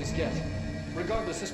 always get. Regardless, this...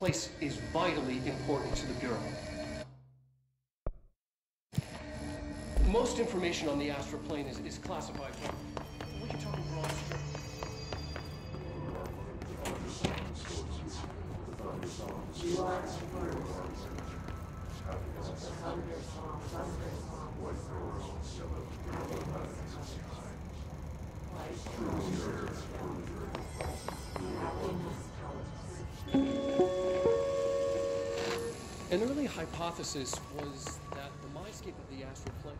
Place is vitally important to the Bureau. Most information on the astral plane is classified. We can talk in broad strokes. You are an early hypothesis was that the mindscape of the astral plane...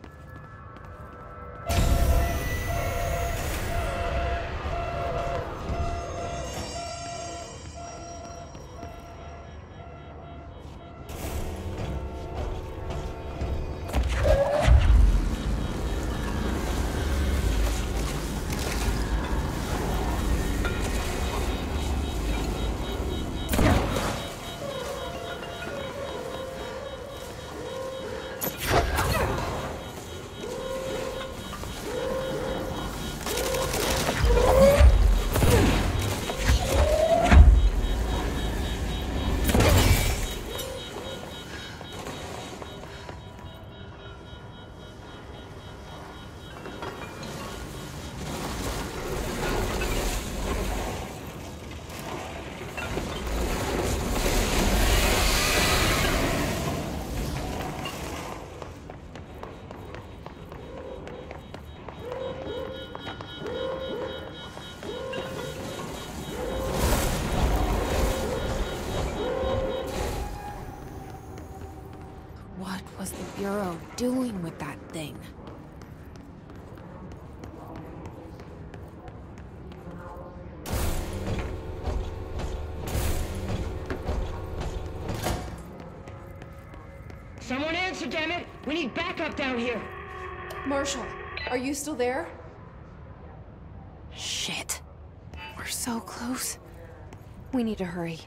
Bureau doing with that thing? Someone answer, damn it! We need backup down here! Marshall, are you still there? Shit. We're so close. We need to hurry.